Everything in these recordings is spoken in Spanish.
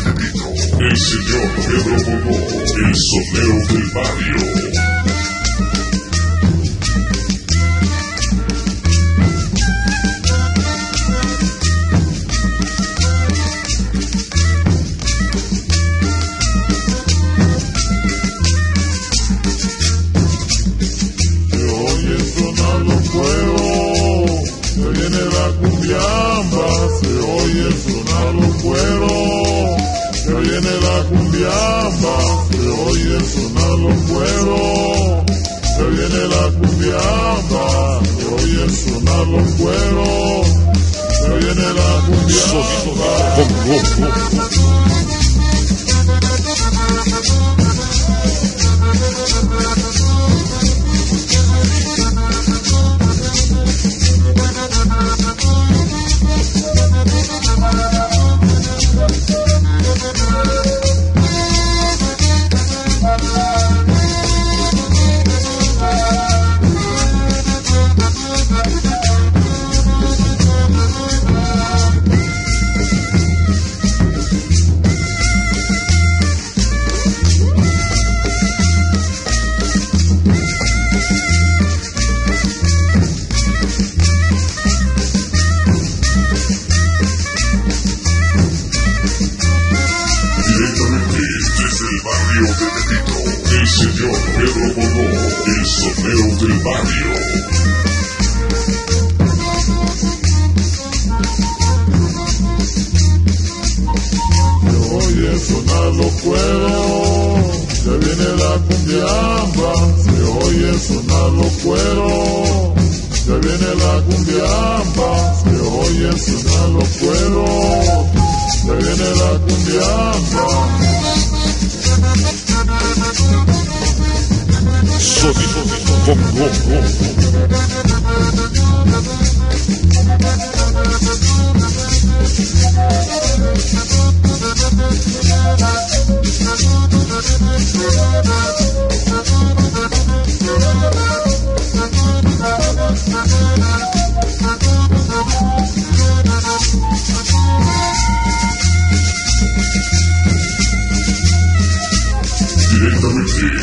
de Tepito, el señor Pedro Bongo, el sotero del barrio. Se oye sonando fuego, se viene la cumbiamba, se oye sonando fuego. Se viene la cumbiamba, se oye sonar los cueros. Se viene la cumbiamba, se oye sonar los cueros. Se viene la cumbiamba. De Tepito, el señor Pedro Bongo, el sotero del barrio. Se oye sonar los cueros, se viene la cumbiamba, se oye sonar los cueros, se viene la cumbiamba, se oye sonar los cueros, se viene la cumbiamba.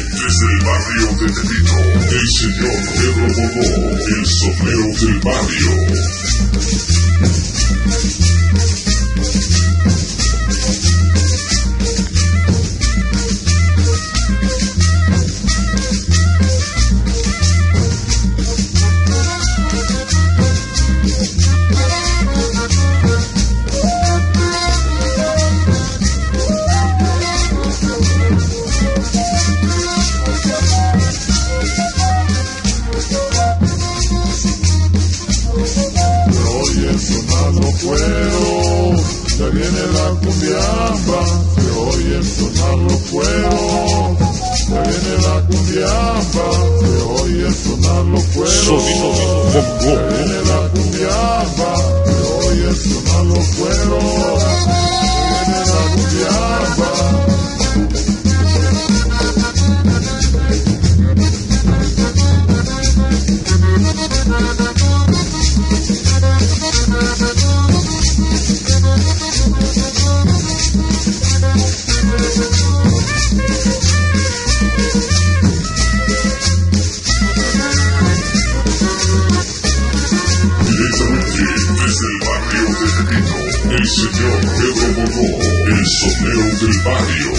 Desde el barrio de Tepito, el señor Pedro Bongo, el sotero del barrio. Se viene la cumbiamba, se oye sonar los cueros. Se viene la cumbiamba, se oye sonar los cueros. Se viene la cumbiamba, se oye sonar los cueros. Se viene la cumbiamba. El señor Pedro Bongo, el sotero del barrio.